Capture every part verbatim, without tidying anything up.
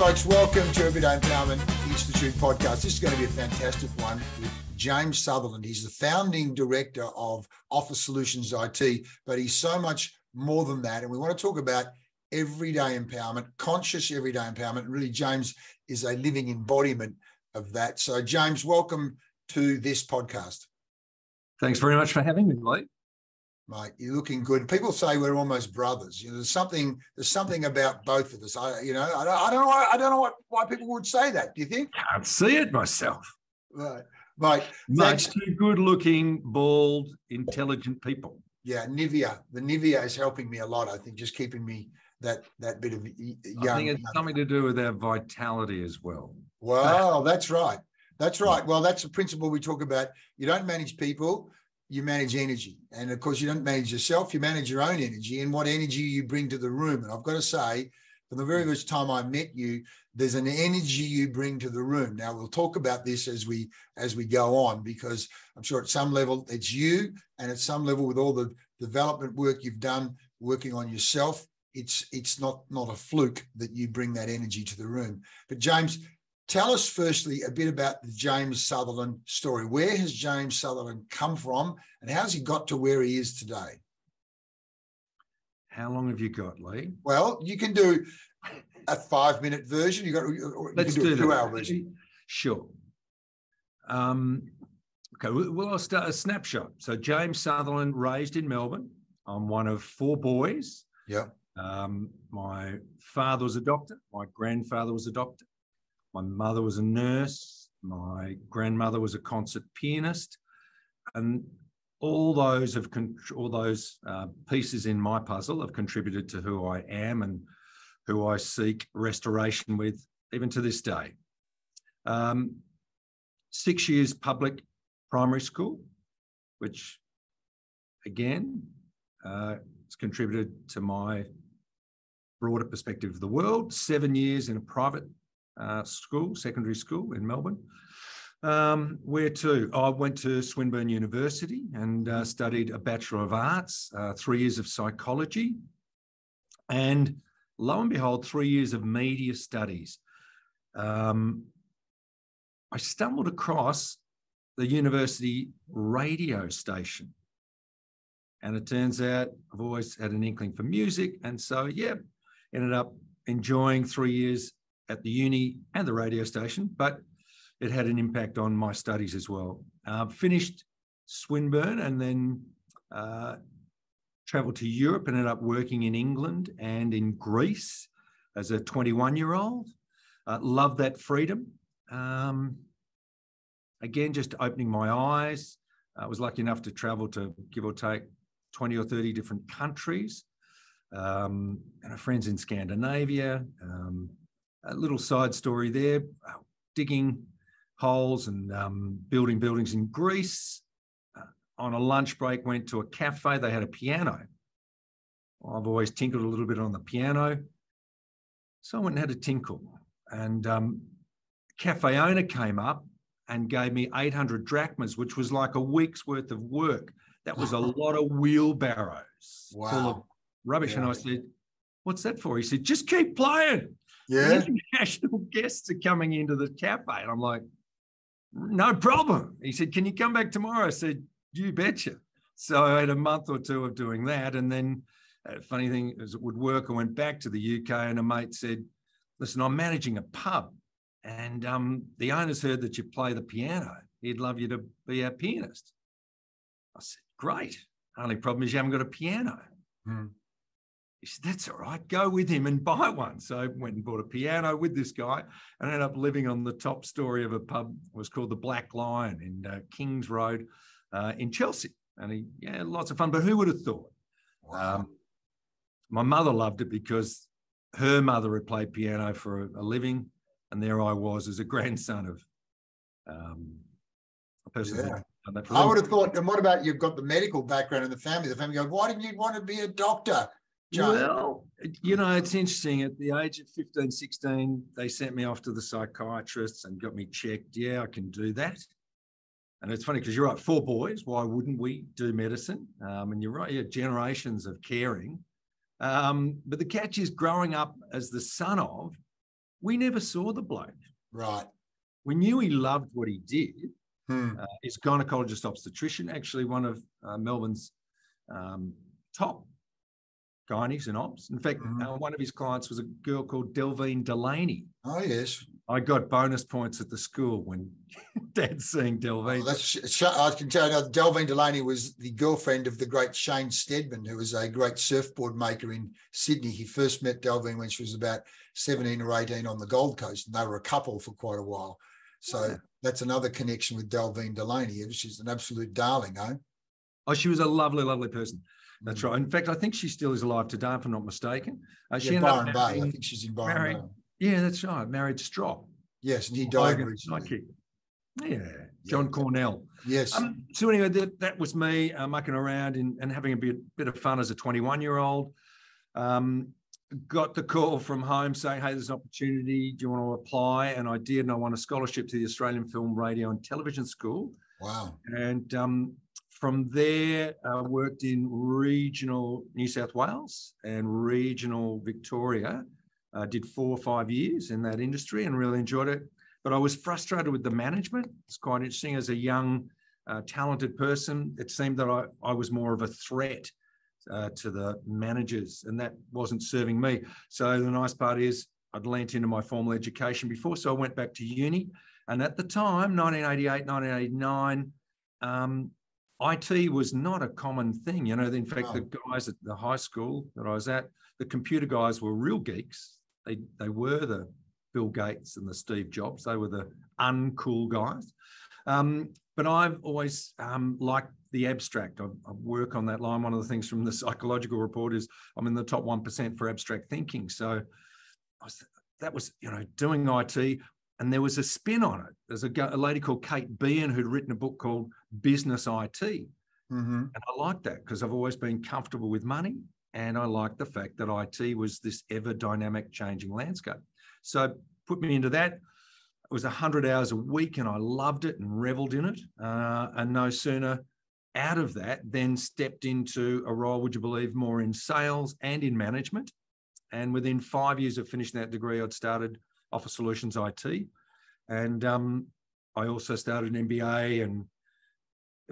folks, welcome to Everyday Empowerment Institute podcast. This is going to be a fantastic one with James Sutherland. He's the founding director of Office Solutions I T, but he's so much more than that. And we want to talk about everyday empowerment, conscious everyday empowerment. And really, James is a living embodiment of that. So, James, welcome to this podcast. Thanks very much for having me, Leigh. Mate, you're looking good. People say we're almost brothers. You know, there's something. There's something about both of us. I, you know, I don't. I don't know. Why, I don't know what, why people would say that. Do you think? Can't see it myself. Right, mate. Much too good-looking, bald, intelligent people. Yeah, Nivea. The Nivea is helping me a lot. I think just keeping me that that bit of young. I think it's young. Something to do with our vitality as well. Wow, that's right. That's right. Well, that's a principle we talk about. You don't manage people. You manage energy. And of course, you don't manage yourself, you manage your own energy and what energy you bring to the room. And I've got to say, from the very first time I met you, there's an energy you bring to the room. Now we'll talk about this as we as we go on, because I'm sure at some level it's you, and at some level with all the development work you've done, working on yourself, it's it's not, not a fluke that you bring that energy to the room. But James, tell us firstly a bit about the James Sutherland story. Where has James Sutherland come from and how's he got to where he is today? How long have you got, Leigh? Well, you can do a five-minute version. You got, or Let's you can do, do a two-hour version. Sure. Um, okay, well, I'll start a snapshot. So James Sutherland, raised in Melbourne. I'm one of four boys. Yeah. Um, my father was a doctor. My grandfather was a doctor. My mother was a nurse, my grandmother was a concert pianist, and all those have all those uh, pieces in my puzzle have contributed to who I am and who I seek restoration with, even to this day. Um, six years public primary school, which again uh, has contributed to my broader perspective of the world. Seven years in a private Uh, school, secondary school in Melbourne. Um, where to? I went to Swinburne University and uh, studied a Bachelor of Arts, uh, three years of psychology, and lo and behold, three years of media studies. Um, I stumbled across the university radio station, and it turns out I've always had an inkling for music, and so, yeah, ended up enjoying three years at the uni and the radio station, but it had an impact on my studies as well. Uh, finished Swinburne and then uh, travelled to Europe and ended up working in England and in Greece as a twenty-one-year-old. Uh, loved that freedom. Um, again, just opening my eyes. I was lucky enough to travel to, give or take, twenty or thirty different countries. Um, and our friends in Scandinavia. Um, A little side story there, uh, digging holes and um, building buildings in Greece. Uh, on a lunch break, went to a cafe. They had a piano. Well, I've always tinkled a little bit on the piano. So I went and had a tinkle. And um, cafe owner came up and gave me eight hundred drachmas, which was like a week's worth of work. That was a lot of wheelbarrows. Wow. Full of rubbish. Yeah. And I said, "What's that for?" He said, "Just keep playing. Yeah. International guests are coming into the cafe." And I'm like, "No problem." He said, "Can you come back tomorrow?" I said, "You betcha." So I had a month or two of doing that. And then uh, funny thing is, it would work. I went back to the U K and a mate said, "Listen, I'm managing a pub and um, the owner's heard that you play the piano. He'd love you to be our pianist." I said, "Great. Only problem is you haven't got a piano." Hmm. He said, "That's all right, go with him and buy one." So I went and bought a piano with this guy and ended up living on the top story of a pub. It was called the Black Lion in uh, Kings Road uh, in Chelsea. And he, yeah, lots of fun. But who would have thought? Wow. Um, my mother loved it because her mother had played piano for a, a living. And there I was as a grandson of um, a person. Yeah. That I would have thought, and what about you've got the medical background in the family? The family goes, "Why didn't you want to be a doctor, John?" Well, you know, it's interesting. At the age of fifteen, sixteen, they sent me off to the psychiatrists and got me checked. Yeah, I can do that. And it's funny because you're right, four boys. Why wouldn't we do medicine? Um, and you're right, yeah, generations of caring. Um, but the catch is growing up as the son of we never saw the bloke. Right. We knew he loved what he did. Hmm. Uh, he's a gynecologist obstetrician, actually one of uh, Melbourne's um, top gynies and ops. In fact, mm-hmm. uh, one of his clients was a girl called Delvine Delaney. Oh, yes. I got bonus points at the school when Dad's seeing Delvine. Oh, that's, I can tell you now, Delvine Delaney was the girlfriend of the great Shane Stedman, who was a great surfboard maker in Sydney. He first met Delvine when she was about seventeen or eighteen on the Gold Coast, and they were a couple for quite a while. So yeah. That's another connection with Delvine Delaney. She's an absolute darling, eh? Oh, she was a lovely, lovely person. That's right. In fact, I think she still is alive today, if I'm not mistaken. Uh, she yeah, ended Byron up marrying, Bay. I think she's in Byron married, Bay. Yeah, that's right. Married Strop. Yes, and he died recently. Yeah, John yeah. Cornell. Yes. Um, so anyway, that, that was me uh, mucking around in, and having a bit, bit of fun as a twenty-one-year-old. Um, got the call from home saying, hey, there's an opportunity. Do you want to apply? And I did, and I won a scholarship to the Australian Film, Radio and Television School. Wow. And... Um, From there, I uh, worked in regional New South Wales and regional Victoria. I uh, did four or five years in that industry and really enjoyed it. But I was frustrated with the management. It's quite interesting. As a young, uh, talented person, it seemed that I, I was more of a threat uh, to the managers, and that wasn't serving me. So the nice part is I'd lent into my formal education before, so I went back to uni. And at the time, nineteen eighty-eight, nineteen eighty-nine, um, I T was not a common thing, you know. In fact, oh. the guys at the high school that I was at, the computer guys were real geeks. They they were the Bill Gates and the Steve Jobs. They were the uncool guys. Um, but I've always um, liked the abstract. I, I work on that line. One of the things from the psychological report is I'm in the top one percent for abstract thinking. So I was, that was, you know, doing I T. And there was a spin on it. There's a, a lady called Kate Behan who'd written a book called Business I T. Mm-hmm. And I liked that because I've always been comfortable with money. And I liked the fact that I T was this ever dynamic changing landscape. So put me into that. It was one hundred hours a week and I loved it and reveled in it. Uh, and no sooner out of that, then stepped into a role, would you believe, more in sales and in management. And within five years of finishing that degree, I'd started Office Solutions I T. And um, I also started an M B A. And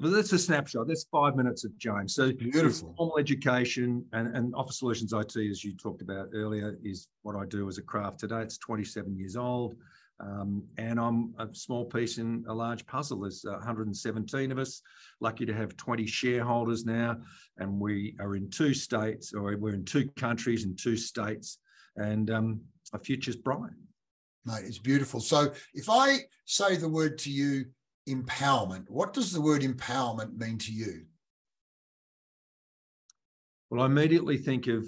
well, that's a snapshot. That's five minutes of James. So beautiful. Formal education and, and Office Solutions I T, as you talked about earlier, is what I do as a craft today. It's twenty-seven years old. Um, and I'm a small piece in a large puzzle. There's one hundred seventeen of us, lucky to have twenty shareholders now. And we are in two states, or we're in two countries and two states. And um, our future's bright. Mate, it's beautiful. So if I say the word to you, empowerment, what does the word empowerment mean to you? Well, I immediately think of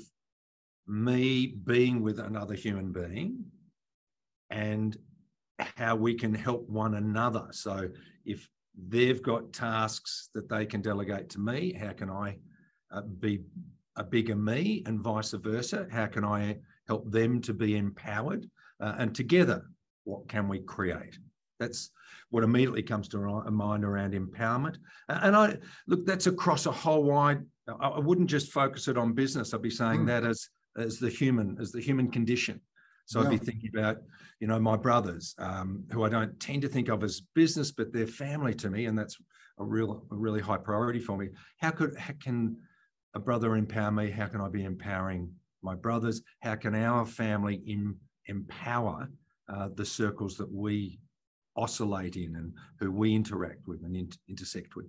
me being with another human being and how we can help one another. So if they've got tasks that they can delegate to me, how can I uh, be a bigger me, and vice versa? How can I help them to be empowered? Uh, and together, what can we create? That's what immediately comes to mind around empowerment. And I look, that's across a whole wide. I wouldn't just focus it on business. I'd be saying mm. that as as the human, as the human condition. So yeah. I'd be thinking about, you know, my brothers, um, who I don't tend to think of as business, but they're family to me, and that's a real, a really high priority for me. How could how can a brother empower me? How can I be empowering my brothers? How can our family in empower uh, the circles that we oscillate in and who we interact with and in- intersect with.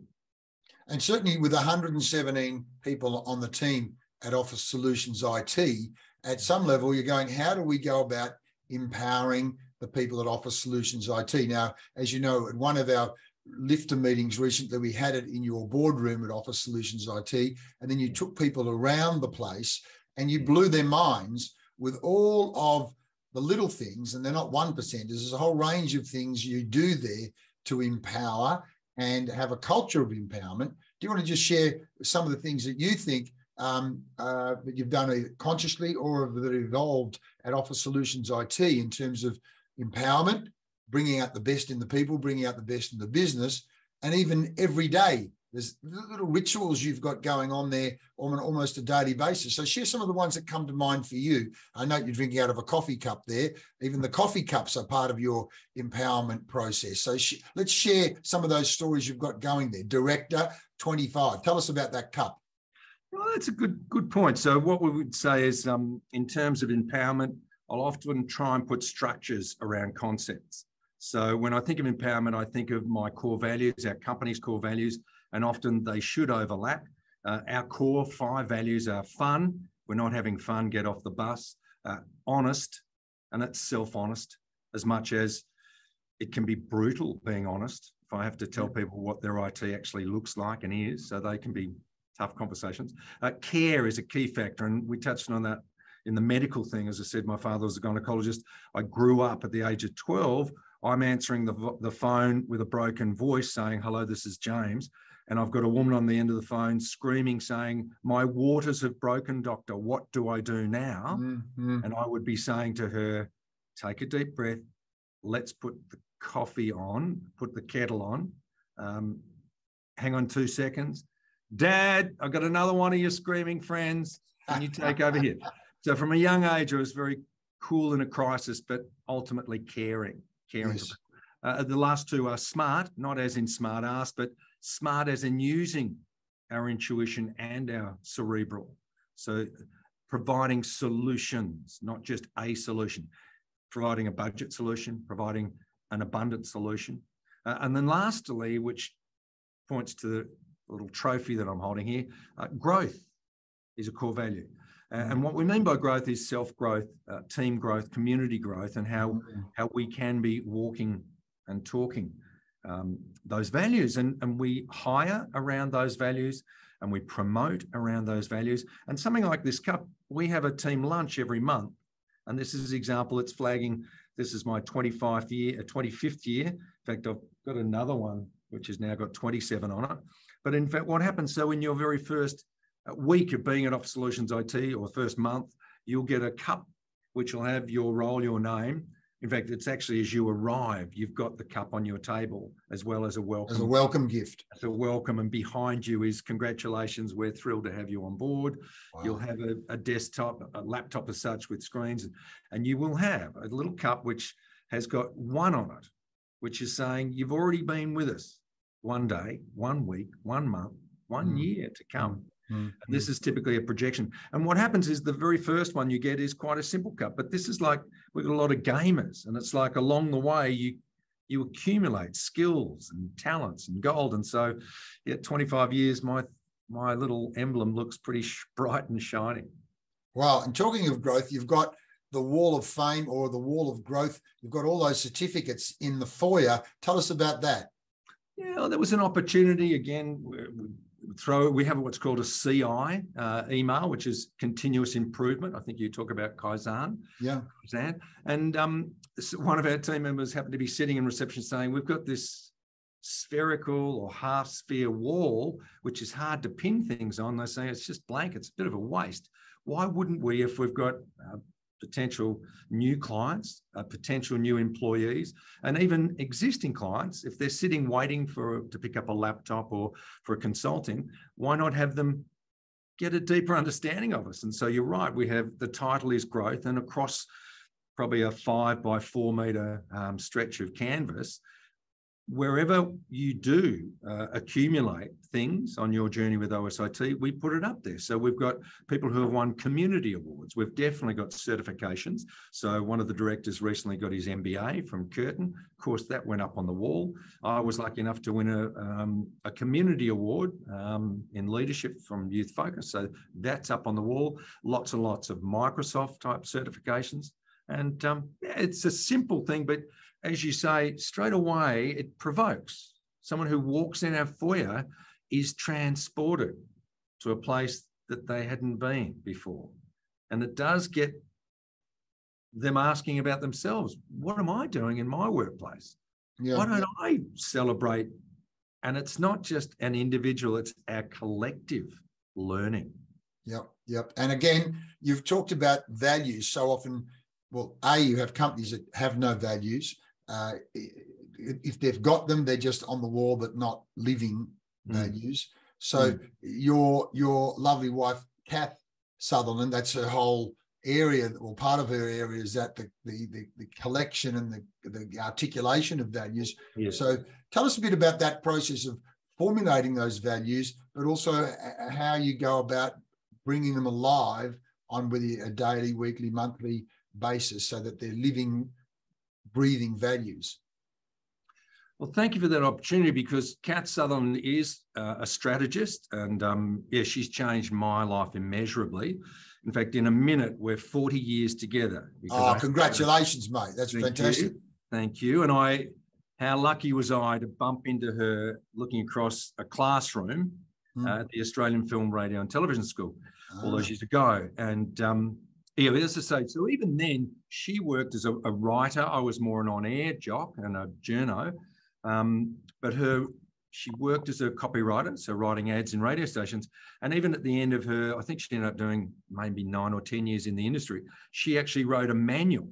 And certainly with one hundred seventeen people on the team at Office Solutions I T, at some level you're going, how do we go about empowering the people at Office Solutions I T? Now, as you know, at one of our Lifter meetings recently, we had it in your boardroom at Office Solutions I T, and then you took people around the place and you blew their minds with all of the little things, and they're not one percenters. There's a whole range of things you do there to empower and have a culture of empowerment. Do you want to just share some of the things that you think um, uh, that you've done either consciously or that evolved at Office Solutions I T in terms of empowerment, bringing out the best in the people, bringing out the best in the business, and even everyday There's little rituals you've got going on there on an, almost a daily basis. So share some of the ones that come to mind for you. I know you're drinking out of a coffee cup there. Even the coffee cups are part of your empowerment process. So sh let's share some of those stories you've got going there. Director twenty-five, tell us about that cup. Well, that's a good, good point. So what we would say is um, in terms of empowerment, I'll often try and put structures around concepts. So when I think of empowerment, I think of my core values, our company's core values, and often they should overlap. Uh, our core five values are fun. We're not having fun, get off the bus. Uh, honest, and that's self-honest, as much as it can be brutal being honest. If I have to tell people what their I T actually looks like and is, so they can be tough conversations. Uh, care is a key factor, and we touched on that in the medical thing. As I said, my father was a gynecologist. I grew up at the age of twelve. I'm answering the, the phone with a broken voice saying, hello, this is James. And I've got a woman on the end of the phone screaming, saying, my waters have broken, doctor. What do I do now? Mm-hmm. And I would be saying to her, take a deep breath. Let's put the coffee on, put the kettle on. Um, hang on two seconds. Dad, I've got another one of your screaming friends. Can you take over here? So from a young age, I was very cool in a crisis, but ultimately caring. Caring. Yes. Uh, the last two are smart, not as in smart ass, but smart as in using our intuition and our cerebral. So providing solutions, not just a solution, providing a budget solution, providing an abundant solution. Uh, and then lastly, which points to the little trophy that I'm holding here, uh, growth is a core value. And what we mean by growth is self-growth, uh, team growth, community growth, and how, how we can be walking and talking um, those values. And, and we hire around those values and we promote around those values. And something like this cup, we have a team lunch every month. And this is an example. It's flagging, this is my twenty-fifth year, twenty-fifth year. In fact, I've got another one, which has now got twenty-seven on it. But in fact, what happens, so in your very first a week of being at Office Solutions I T, or first month, you'll get a cup which will have your role, your name. In fact, it's actually as you arrive, you've got the cup on your table as well as a welcome. As a welcome gift. As a welcome, and behind you is congratulations, we're thrilled to have you on board. Wow. You'll have a, a desktop, a laptop as such with screens, and you will have a little cup which has got one on it, which is saying you've already been with us one day, one week, one month, one mm. year to come. And this is typically a projection. And what happens is the very first one you get is quite a simple cup, but this is like, we've got a lot of gamers, and it's like along the way you you accumulate skills and talents and gold. And so yeah, twenty-five years, my my little emblem looks pretty bright and shining. Wow. And talking of growth, you've got the wall of fame or the wall of growth. You've got all those certificates in the foyer. Tell us about that. Yeah, there was an opportunity again. We, Throw, we have what's called a C I uh, email, which is continuous improvement. I think you talk about Kaizen. Yeah. Kaizen. And um, one of our team members happened to be sitting in reception saying, we've got this spherical or half sphere wall, which is hard to pin things on. They say it's just blank. It's a bit of a waste. Why wouldn't we, if we've got uh, potential new clients, uh, potential new employees, and even existing clients, if they're sitting waiting for to pick up a laptop or for consulting, why not have them get a deeper understanding of us? And so you're right, we have, the title is growth, and across probably a five by four metre um, stretch of canvas, wherever you do uh, accumulate things on your journey with O S I T, we put it up there. So we've got people who have won community awards. We've definitely got certifications. So one of the directors recently got his M B A from Curtin. Of course, that went up on the wall. I was lucky enough to win a, um, a community award um, in leadership from Youth Focus. So that's up on the wall. Lots and lots of Microsoft type certifications. And um, yeah, it's a simple thing, but as you say, straight away, it provokes. Someone who walks in our foyer is transported to a place that they hadn't been before. And it does get them asking about themselves. What am I doing in my workplace? Yeah. Why don't I celebrate? And it's not just an individual, it's our collective learning. Yep, yep. And again, you've talked about values so often. Well, A, you have companies that have no values. Uh, if they've got them, they're just on the wall, but not living bad news. So mm. your your lovely wife, Kath Sutherland, that's her whole area, or part of her area, is that the the the, the collection and the, the articulation of values. Yes. So tell us a bit about that process of formulating those values, but also how you go about bringing them alive on with a daily, weekly, monthly basis so that they're living, breathing values. Well, thank you for that opportunity, because Kath Sutherland is uh, a strategist, and um, yeah, she's changed my life immeasurably. In fact, in a minute, we're forty years together. Oh, congratulations, I, mate. That's thank fantastic. You, thank you. And I, how lucky was I to bump into her looking across a classroom mm. uh, at the Australian Film, Radio and Television School, oh. all those years ago. And um, yeah, as I say, so even then, she worked as a, a writer. I was more an on-air jock and a journo. Um, but her, she worked as a copywriter, so writing ads in radio stations. And even at the end of her, I think she ended up doing maybe nine or ten years in the industry, she actually wrote a manual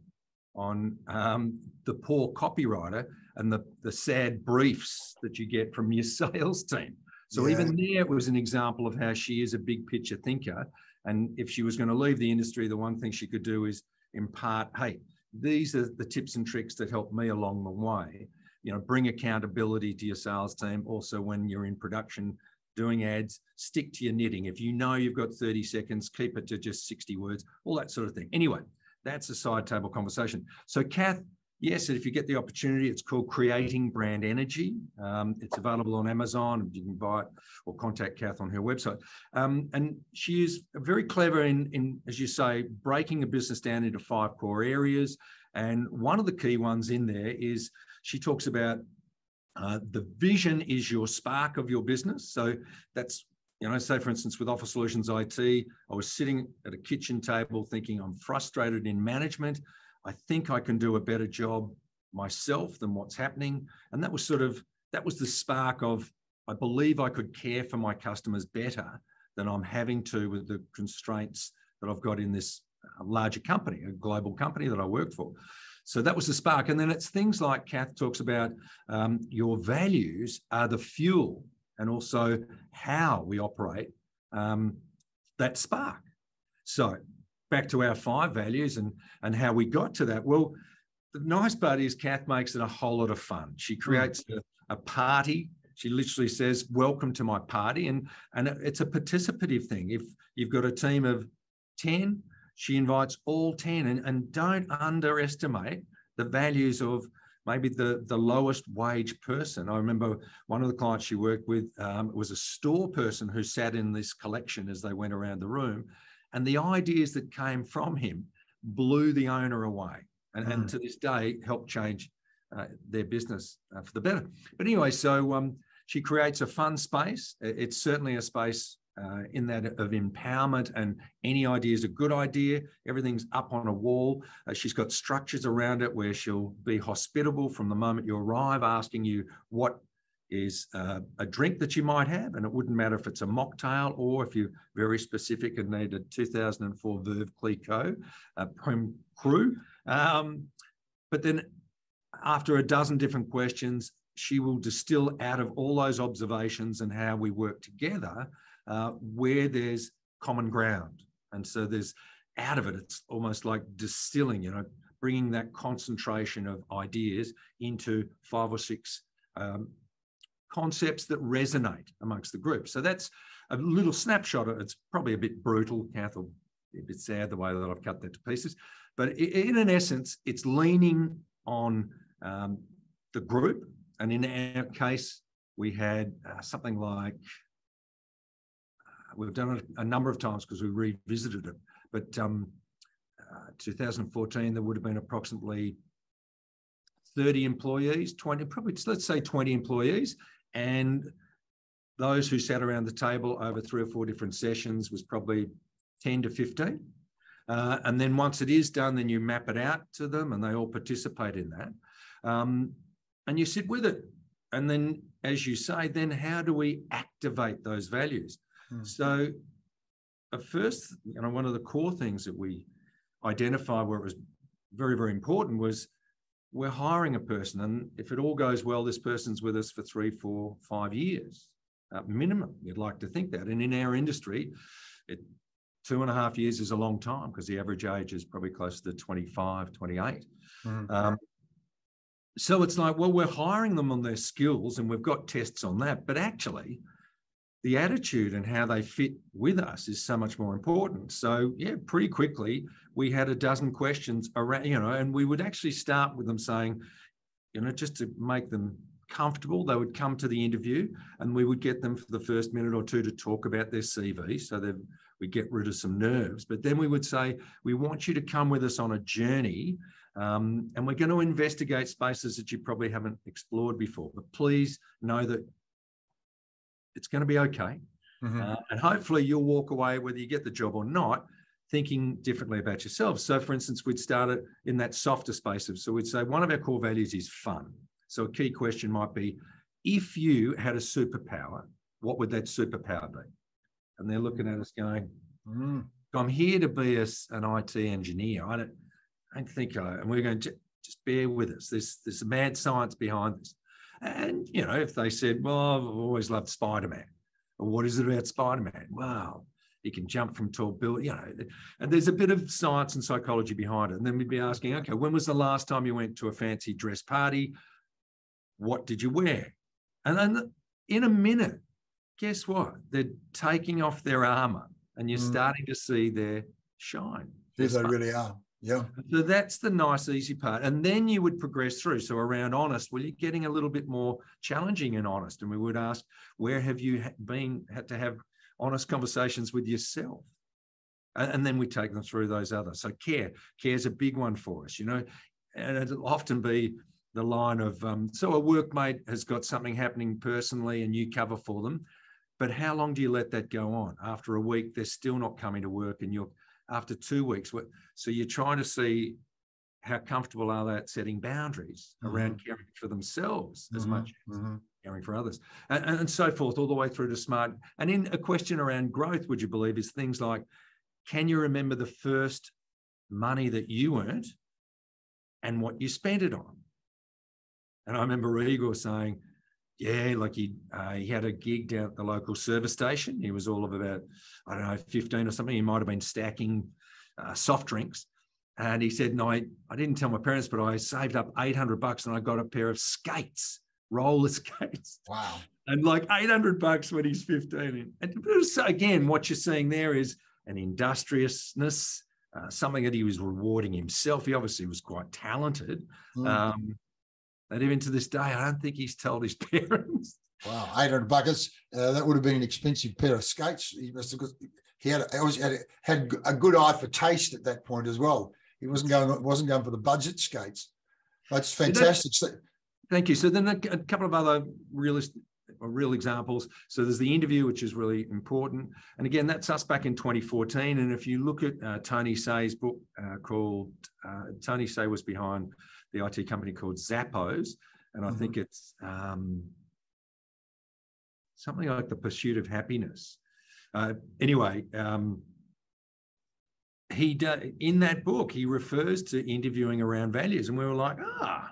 on um, the poor copywriter and the, the sad briefs that you get from your sales team. So yeah. even there, it was an example of how she is a big picture thinker. And if she was going to leave the industry, the one thing she could do is impart, hey, these are the tips and tricks that helped me along the way. You know, bring accountability to your sales team. Also, when you're in production doing ads, stick to your knitting. If you know you've got thirty seconds, keep it to just sixty words, all that sort of thing. Anyway, that's a side table conversation. So Kath, yes, if you get the opportunity, it's called Creating Brand Energy. Um, it's available on Amazon. You can buy it or contact Kath on her website. Um, and she is very clever in, in, as you say, breaking a business down into five core areas. And one of the key ones in there is she talks about uh, the vision is your spark of your business. So that's, you know, say for instance, with Office Solutions I T, I was sitting at a kitchen table thinking, I'm frustrated in management. I think I can do a better job myself than what's happening. And that was sort of, that was the spark of, I believe I could care for my customers better than I'm having to with the constraints that I've got in this larger company, a global company that I worked for. So that was the spark. And then it's things like Kath talks about um, your values are the fuel and also how we operate um, that spark. So back to our five values and, and how we got to that. Well, the nice part is Kath makes it a whole lot of fun. She creates a, a party. She literally says, welcome to my party. And, and it's a participative thing. If you've got a team of ten, she invites all ten, and, and don't underestimate the values of maybe the, the lowest wage person. I remember one of the clients she worked with um, was a store person who sat in this collection as they went around the room, and the ideas that came from him blew the owner away, and, mm. and to this day helped change uh, their business uh, for the better. But anyway, so um, she creates a fun space. It's certainly a space Uh, in that of empowerment, and any idea is a good idea. Everything's up on a wall. Uh, she's got structures around it where she'll be hospitable from the moment you arrive, asking you what is uh, a drink that you might have. And it wouldn't matter if it's a mocktail or if you're very specific and need a two thousand four Veuve Clicquot, a Prem Cru. Um, but then after a dozen different questions, she will distill out of all those observations and how we work together Uh, where there's common ground. And so there's, out of it, it's almost like distilling, you know, bringing that concentration of ideas into five or six um, concepts that resonate amongst the group. So that's a little snapshot. It's probably a bit brutal, Kath, or a bit sad the way that I've cut that to pieces. But in an essence, it's leaning on um, the group. And in our case, we had uh, something like, we've done it a number of times because we revisited it. But um, uh, two thousand fourteen, there would have been approximately thirty employees, twenty, probably let's say twenty employees. And those who sat around the table over three or four different sessions was probably ten to fifteen. Uh, and then once it is done, then you map it out to them and they all participate in that. Um, and you sit with it. And then, as you say, then how do we activate those values? So at first, you know, one of the core things that we identified where it was very, very important was we're hiring a person. And if it all goes well, this person's with us for three, four, five years. uh, minimum. You'd like to think that. And in our industry, it, two and a half years is a long time because the average age is probably close to twenty-five, twenty-eight. Mm-hmm. Um, so it's like, well, we're hiring them on their skills and we've got tests on that. But actually, the attitude and how they fit with us is so much more important. So, yeah, pretty quickly, we had a dozen questions around, you know, and we would actually start with them saying, you know, just to make them comfortable, they would come to the interview and we would get them for the first minute or two to talk about their C V. So that we get rid of some nerves. But then we would say, we want you to come with us on a journey um, and we're going to investigate spaces that you probably haven't explored before. But please know that it's going to be okay. Mm-hmm. uh, and hopefully you'll walk away, whether you get the job or not, thinking differently about yourself. So for instance, we'd start it in that softer space. Of, so we'd say one of our core values is fun. So a key question might be, if you had a superpower, what would that superpower be? And they're looking at us going, mm. I'm here to be a, an I T engineer. I don't, I don't think I, and we're going to just bear with us. There's, there's a mad science behind this. And, you know, if they said, well, I've always loved Spider-Man. Or what is it about Spider-Man? Wow, he can jump from tall buildings, you know. And there's a bit of science and psychology behind it. And then we'd be asking, okay, when was the last time you went to a fancy dress party? What did you wear? And then in a minute, guess what? They're taking off their armor and you're mm. starting to see their shine. Yes, they really are. Yeah. So that's the nice, easy part. And then you would progress through. So around honest, well, you're getting a little bit more challenging and honest. And we would ask, where have you been, had to have honest conversations with yourself? And, and then we take them through those others. So care, care is a big one for us, you know, and it'll often be the line of, um, so a workmate has got something happening personally and you cover for them. But how long do you let that go on? After a week, they're still not coming to work and you're after two weeks. So you're trying to see how comfortable are they at setting boundaries mm-hmm. around caring for themselves mm-hmm. as much as mm-hmm. caring for others and, and so forth, all the way through to smart. And in a question around growth, would you believe, is things like, can you remember the first money that you earned and what you spent it on? And I remember Igor saying, yeah, like he uh, he had a gig down at the local service station. He was all of about, I don't know, fifteen or something. He might have been stacking uh, soft drinks. And he said, no, I, I didn't tell my parents, but I saved up eight hundred bucks and I got a pair of skates, roller skates. Wow. And like eight hundred bucks when he's fifteen. And again, what you're seeing there is an industriousness, uh, something that he was rewarding himself. He obviously was quite talented. Mm. Um And even to this day, I don't think he's told his parents. Wow, eight hundred buckets. Uh, that would have been an expensive pair of skates. He must have, he had, had, had a good eye for taste at that point as well. He wasn't going, wasn't going for the budget skates. That's fantastic. So that, thank you. So then a, a couple of other realist, real examples. So there's the interview, which is really important. And again, that's us back in twenty fourteen. And if you look at uh, Tony Hsieh's book uh, called, uh, Tony Hsieh was behind the I T company called Zappos. And I mm-hmm. think it's um, something like the pursuit of happiness. Uh, anyway, um, he d- in that book, he refers to interviewing around values. And we were like, ah, it right.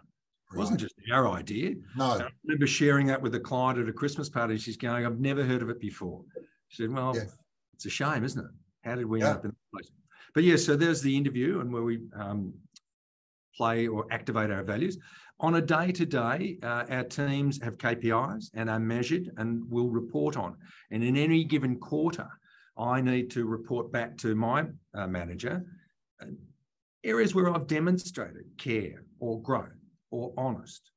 wasn't just our idea. No. And I remember sharing that with a client at a Christmas party. She's going, I've never heard of it before. She said, well, yeah. it's a shame, isn't it? How did we yeah. end up in this place? But yeah, so there's the interview and where we... Um, play or activate our values. On a day-to-day, uh, our teams have K P Is and are measured and will report on. And in any given quarter, I need to report back to my uh, manager uh, areas where I've demonstrated care or growth or honest.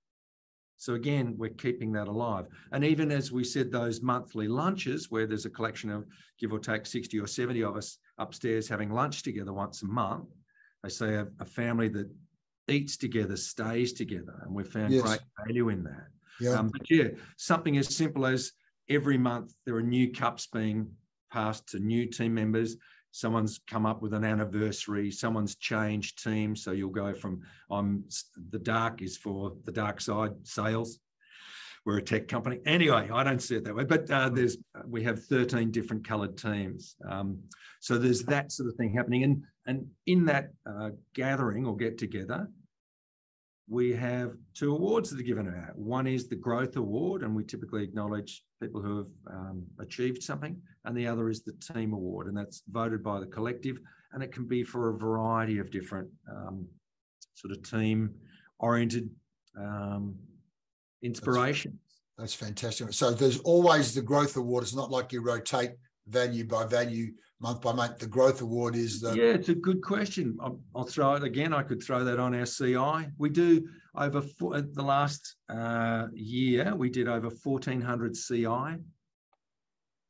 So again, we're keeping that alive. And even as we said, those monthly lunches where there's a collection of give or take sixty or seventy of us upstairs having lunch together once a month, they say a, a family that eats together, stays together, and we found yes. great value in that. Yeah. Um, but yeah, something as simple as every month there are new cups being passed to new team members. Someone's come up with an anniversary, someone's changed teams, so you'll go from I'm the dark is for the dark side sales. We're a tech company. Anyway, I don't see it that way, but uh, there's we have thirteen different coloured teams. Um, so there's that sort of thing happening. And, and in that uh, gathering or get together, we have two awards that are given out. One is the Growth Award, and we typically acknowledge people who have um, achieved something, and the other is the Team Award, and that's voted by the collective, and it can be for a variety of different um, sort of team-oriented um, inspirations. That's, that's fantastic. So there's always the Growth Award. It's not like you rotate value by value, month by month. The Growth Award is the... Yeah, it's a good question. I'll, I'll throw it again. I could throw that on our C I. We do over four, the last uh, year, we did over fourteen hundred C I,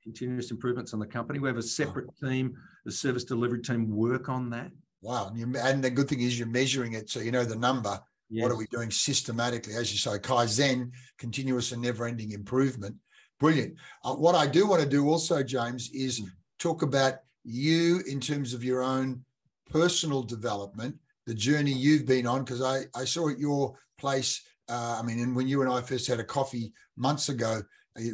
continuous improvements on the company. We have a separate oh. team, the service delivery team, work on that. Wow. And, you, and the good thing is you're measuring it, so you know the number. Yes. What are we doing systematically? As you say, Kaizen, continuous and never-ending improvement. Brilliant. Uh, what I do want to do also, James, is talk about you in terms of your own personal development, the journey you've been on, because I, I saw at your place, uh, I mean, and when you and I first had a coffee months ago,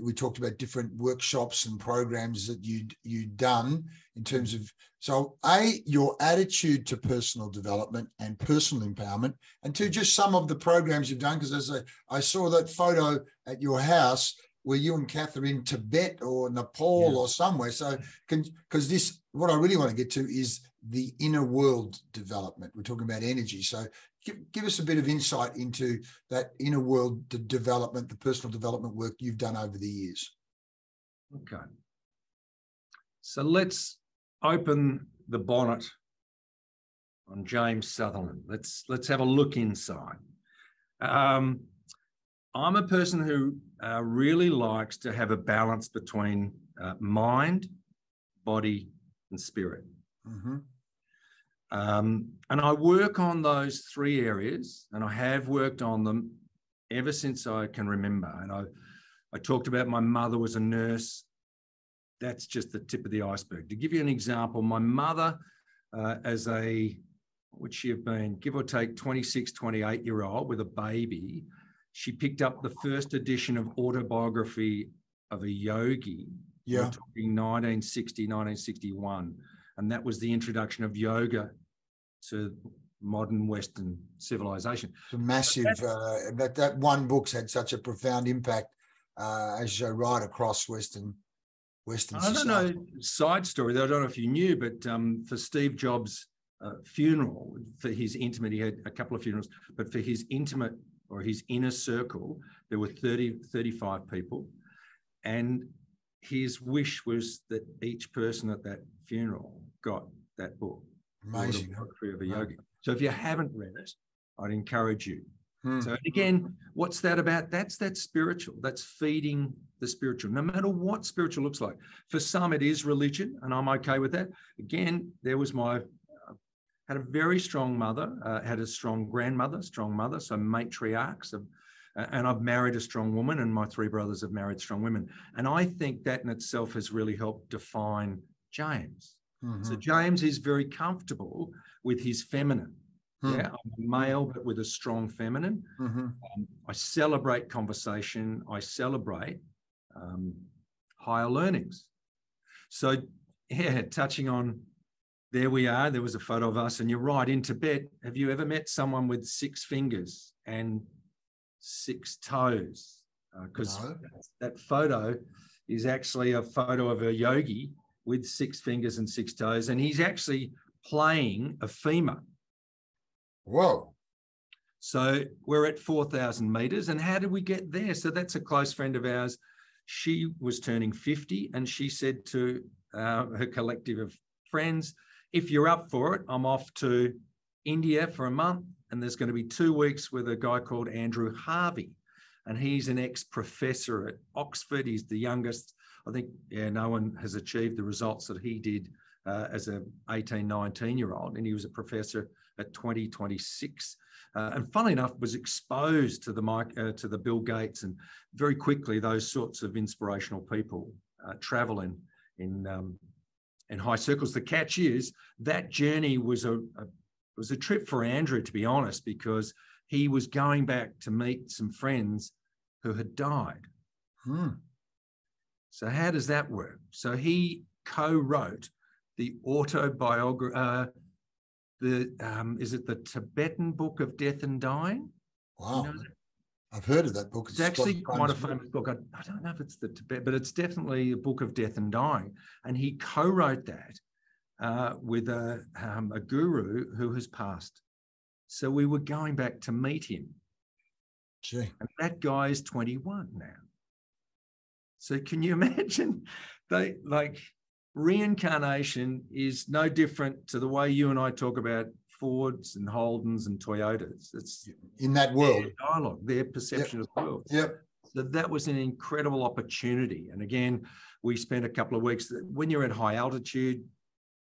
we talked about different workshops and programs that you'd, you'd done in terms of, so A, your attitude to personal development and personal empowerment, and two, just some of the programs you've done, because as I, I saw that photo at your house, where you and Kath are in Tibet or Nepal yeah. or somewhere. So, because this, what I really want to get to is the inner world development. We're talking about energy. So give, give us a bit of insight into that inner world the development, the personal development work you've done over the years. Okay. So let's open the bonnet on James Sutherland. Let's, let's have a look inside. Um, I'm a person who Uh, really likes to have a balance between uh, mind, body, and spirit. Mm-hmm. um, and I work on those three areas, and I have worked on them ever since I can remember. And I, I talked about my mother was a nurse. That's just the tip of the iceberg. To give you an example, my mother, uh, as a, what would she have been, give or take twenty-six, twenty-eight-year-old with a baby, she picked up the first edition of Autobiography of a Yogi. Yeah. We're talking nineteen sixty, nineteen sixty-one. And that was the introduction of yoga to modern Western civilization. It's a massive, uh, that, that one book's had such a profound impact, uh, as you say, right across Western, Western society. I don't know, side story, though, I don't know if you knew, but um, for Steve Jobs' uh, funeral, for his intimate, he had a couple of funerals, but for his intimate, or his inner circle, there were thirty, thirty-five people. And his wish was that each person at that funeral got that book. Amazing. Autobiography of a Yogi. So if you haven't read it, I'd encourage you. Hmm. So again, what's that about? That's that spiritual. That's feeding the spiritual, no matter what spiritual looks like. For some, it is religion, and I'm okay with that. Again, there was my... had a very strong mother, uh, had a strong grandmother, strong mother, so matriarchs. Of, uh, and I've married a strong woman, and my three brothers have married strong women. And I think that in itself has really helped define James. Mm-hmm. So James is very comfortable with his feminine. Mm-hmm. Yeah, I'm a male, but with a strong feminine. Mm-hmm. um, I celebrate conversation. I celebrate um, higher learnings. So, yeah, touching on... There we are. There was a photo of us. And you're right, in Tibet, have you ever met someone with six fingers and six toes? Because uh, no. that photo is actually a photo of a yogi with six fingers and six toes. And he's actually playing a femur. Whoa. So we're at four thousand metres. And how did we get there? So that's a close friend of ours. She was turning fifty, and she said to uh, her collective of friends, if you're up for it, I'm off to India for a month, and there's going to be two weeks with a guy called Andrew Harvey, and he's an ex-professor at Oxford. He's the youngest. I think yeah, no one has achieved the results that he did uh, as an eighteen, nineteen-year-old, and he was a professor at twenty, twenty-six, uh, and funnily enough, was exposed to the, uh, to the Bill Gates, and very quickly those sorts of inspirational people uh, travel in, in um, and high circles. The catch is that journey was a, a was a trip for Andrew, to be honest, because he was going back to meet some friends who had died. Hmm. So how does that work? So he co-wrote the autobiography, uh, the um, is it the Tibetan Book of Death and Dying? Wow. You know, I've heard of that book. It's, it's actually quite a famous book. I, I don't know if it's the Tibet, but it's definitely a book of death and dying. And he co-wrote that uh, with a, um, a guru who has passed. So we were going back to meet him. Gee. And that guy is twenty-one now. So can you imagine? They like reincarnation is no different to the way you and I talk about Fords and Holdens and Toyotas. It's in that world, their dialogue, their perception yep. of the world. Yep. So that was an incredible opportunity. And again, we spent a couple of weeks. When you're at high altitude,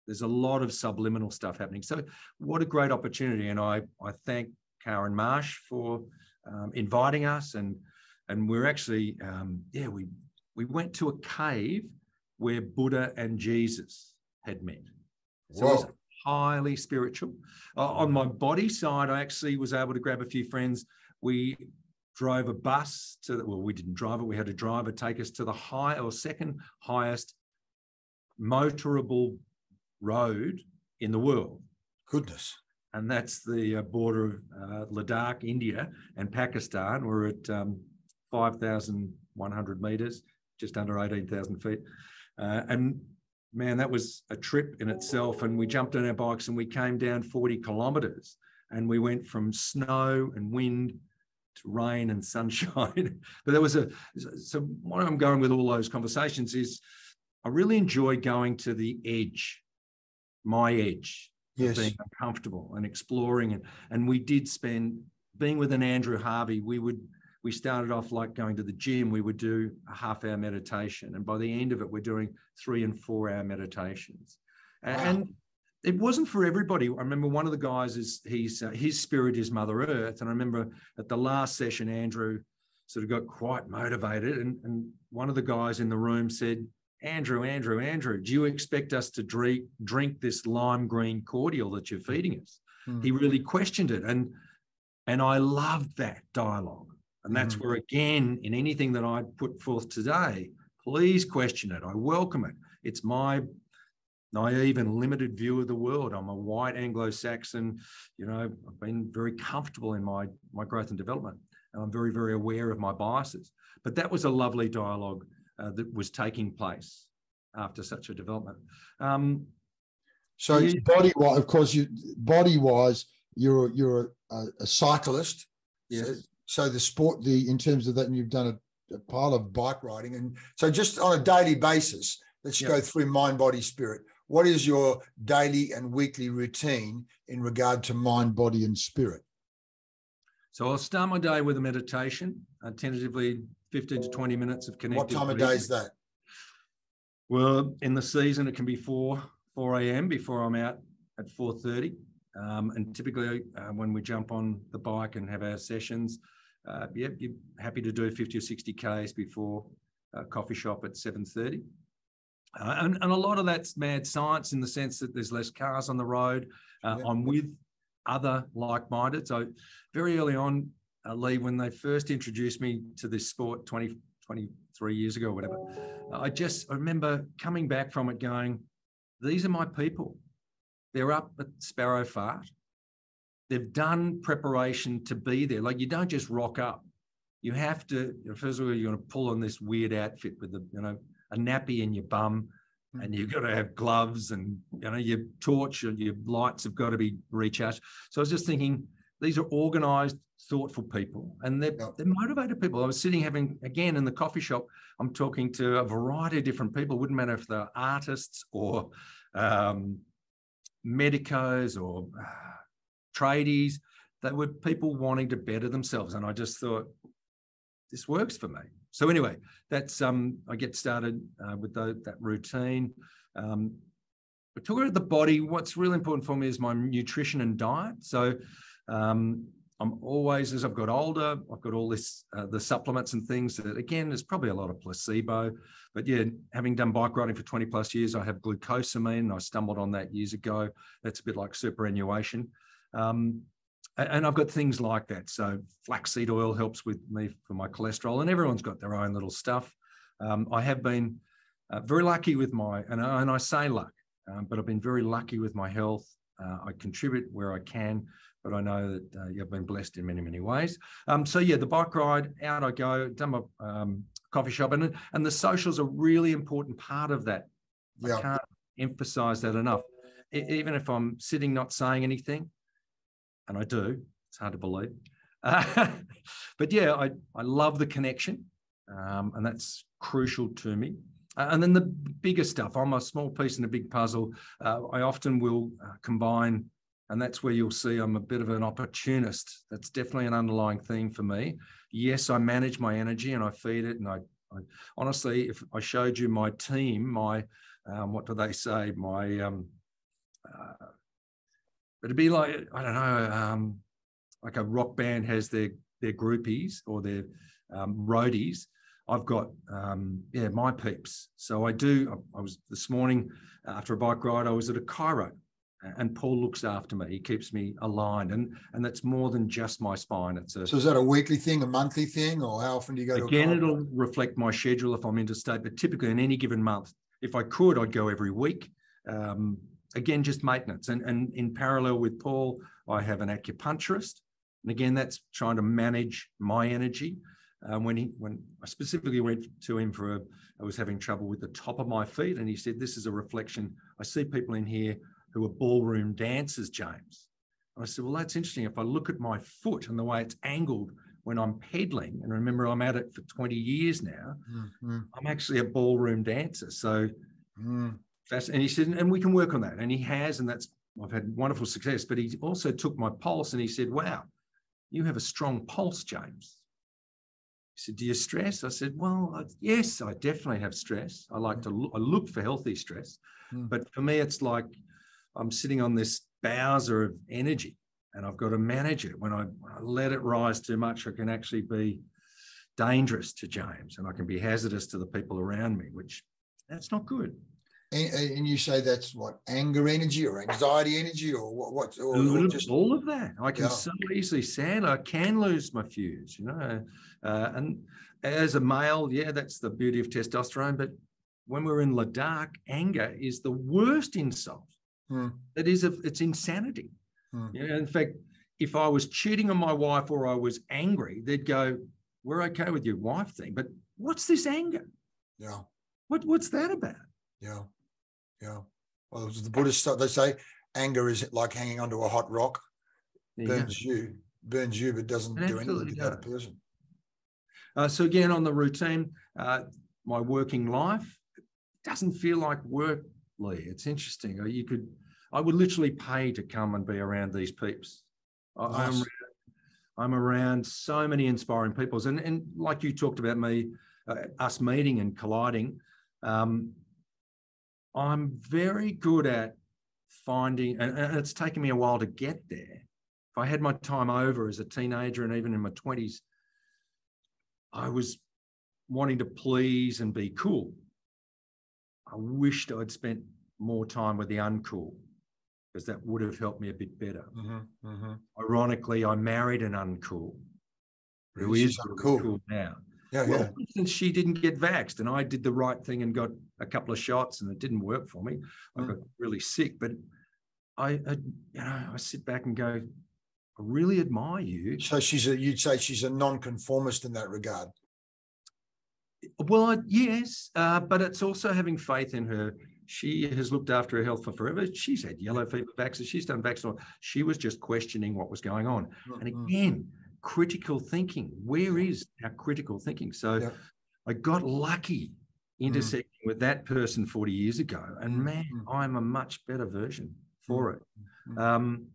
there's a lot of subliminal stuff happening. So what a great opportunity. And I, I thank Karen Marsh for um, inviting us. And, and we're actually, um, yeah, we, we went to a cave where Buddha and Jesus had met. So Whoa. It was highly spiritual. Uh, on my body side, I actually was able to grab a few friends. We drove a bus to, the, well, we didn't drive it. We had a driver take us to the high or second highest motorable road in the world. Goodness. And that's the uh, border of uh, Ladakh, India, and Pakistan. We're at um, five thousand one hundred metres, just under eighteen thousand feet. Uh, and man, that was a trip in itself. And we jumped on our bikes and we came down forty kilometres and we went from snow and wind to rain and sunshine. But there was a, so what I'm going with all those conversations is I really enjoy going to the edge, my edge, yes. being uncomfortable and exploring. And, and we did spend, being with an Andrew Harvey, we would, we started off like going to the gym. We would do a half hour meditation. And by the end of it, we're doing three and four hour meditations. And, wow. and it wasn't for everybody. I remember one of the guys, is he's uh, his spirit is Mother Earth. And I remember at the last session, Andrew sort of got quite motivated. And, and one of the guys in the room said, Andrew, Andrew, Andrew, do you expect us to drink, drink this lime green cordial that you're feeding us? Mm-hmm. He really questioned it. And, and I loved that dialogue. And that's where, again, in anything that I put forth today, please question it. I welcome it. It's my naive and limited view of the world. I'm a white Anglo-Saxon. You know, I've been very comfortable in my, my growth and development. And I'm very, very aware of my biases. But that was a lovely dialogue uh, that was taking place after such a development. Um, so you, body-wise, of course, you body-wise, you're, you're a, a cyclist. Yes. So, So the sport, the in terms of that, and you've done a, a pile of bike riding. And so just on a daily basis, let's yep. go through mind, body, spirit. What is your daily and weekly routine in regard to mind, body, and spirit? So I'll start my day with a meditation, uh, tentatively fifteen to twenty minutes of connected. What time of day is that? Well, in the season, it can be four a m before I'm out at four thirty. Um, and typically uh, when we jump on the bike and have our sessions, Uh, yeah, you're happy to do fifty or sixty Ks before a coffee shop at seven thirty. Uh, and, and a lot of that's mad science in the sense that there's less cars on the road. Uh, yeah. I'm with other like-minded. So very early on, uh, Leigh, when they first introduced me to this sport twenty, twenty-three years ago or whatever, I just I remember coming back from it going, these are my people. They're up at Sparrow Fart. They've done preparation to be there. Like, you don't just rock up. You have to, you know, first of all, you're going to pull on this weird outfit with the, you know, a nappy in your bum, and you've got to have gloves, and, you know, your torch and your lights have got to be recharged. So I was just thinking, these are organised, thoughtful people, and they're, they're motivated people. I was sitting having, again, in the coffee shop, I'm talking to a variety of different people. It wouldn't matter if they're artists or um, medicos or... Uh, tradies. They were people wanting to better themselves. And I just thought, this works for me. So anyway, that's, um, I get started uh, with the, that routine. Um, we're talking about the body. What's really important for me is my nutrition and diet. So um, I'm always, as I've got older, I've got all this, uh, the supplements and things that, again, there's probably a lot of placebo, but yeah, having done bike riding for twenty plus years, I have glucosamine. I stumbled on that years ago. That's a bit like superannuation. Um, and I've got things like that. So flaxseed oil helps with me for my cholesterol, and everyone's got their own little stuff. Um, I have been uh, very lucky with my, and I, and I say luck, um, but I've been very lucky with my health. Uh, I contribute where I can. but I know that uh, you've been blessed in many, many ways. Um, so yeah, the bike ride, out I go, done my um, coffee shop, and, and the socials are a really important part of that. Yeah. I can't emphasize that enough. I, even if I'm sitting not saying anything, and I do, it's hard to believe. Uh, but yeah, I, I love the connection, um, and that's crucial to me. Uh, and then the bigger stuff, I'm a small piece in a big puzzle. Uh, I often will uh, combine, and that's where you'll see I'm a bit of an opportunist. That's definitely an underlying theme for me. Yes, I manage my energy and I feed it. And I, I honestly, if I showed you my team, my, um, what do they say? My, um, uh, it'd be like, I don't know, um, like a rock band has their, their groupies or their um, roadies. I've got, um, yeah, my peeps. So I do, I was this morning after a bike ride, I was at a chiro, and Paul looks after me. He keeps me aligned. And and that's more than just my spine. It's a, so is that a weekly thing, a monthly thing, or how often do you go to a chiro? Again, it'll reflect my schedule if I'm interstate, but typically in any given month, if I could, I'd go every week. Um, again, just maintenance. And, and in parallel with Paul, I have an acupuncturist. And again, that's trying to manage my energy. Um, when he, when I specifically went to him for, a, I was having trouble with the top of my feet, and he said, "This is a reflection. I see people in here who are ballroom dancers, James." And I said, "Well, that's interesting. If I look at my foot and the way it's angled when I'm pedaling, and remember, I'm at it for twenty years now, mm-hmm. I'm actually a ballroom dancer." So, mm. that's, and he said, "And we can work on that." And he has, and that's, I've had wonderful success. But he also took my pulse, and he said, "Wow, you have a strong pulse, James." He said, "Do you stress?" I said, "Well, I, yes, I definitely have stress. I like to look, I look for healthy stress. Mm. But for me, it's like I'm sitting on this bowser of energy and I've got to manage it. When I, when I let it rise too much, I can actually be dangerous to James, and I can be hazardous to the people around me, which that's not good." And, and you say that's what, anger energy or anxiety energy or what? what or, or just... All of that. I can yeah. so easily sad. I can lose my fuse, you know. Uh, and as a male, yeah, that's the beauty of testosterone. But when we're in Ladakh, anger is the worst insult. Hmm. It is, a, it's insanity. Hmm. You know, in fact, if I was cheating on my wife or I was angry, they'd go, "We're okay with your wife thing, but what's this anger? Yeah. What, what's that about?" Yeah. Yeah. Well, the Buddhists, they say anger is like hanging onto a hot rock. Yeah. Burns you, burns you, but doesn't do anything to the other person. Uh, so again, on the routine, uh, my working life, it doesn't feel like work, Leigh. It's interesting. You could, I would literally pay to come and be around these peeps. Nice. I, I'm, around, I'm around so many inspiring peoples. And, and like you talked about me, uh, us meeting and colliding, um, I'm very good at finding, and, and it's taken me a while to get there. If I had my time over as a teenager and even in my twenties, I was wanting to please and be cool. I wished I'd spent more time with the uncool, because that would have helped me a bit better. Mm-hmm, mm-hmm. Ironically, I married an uncool, who She's is uncool. Cool now. Yeah, well, yeah. Since she didn't get vaxxed and I did the right thing and got a couple of shots and it didn't work for me, I mm. got really sick. But I, I, you know, I sit back and go, I really admire you. So she's a, you'd say she's a non-conformist in that regard. Well, I, yes, uh, but it's also having faith in her. She has looked after her health for forever. She's had yellow fever vaccine. She's done vaccine. She was just questioning what was going on. Mm-hmm. And again, critical thinking. Where is our critical thinking? So yeah. I got lucky intersecting mm. with that person forty years ago, and man, mm. I'm a much better version for it. Mm. Um,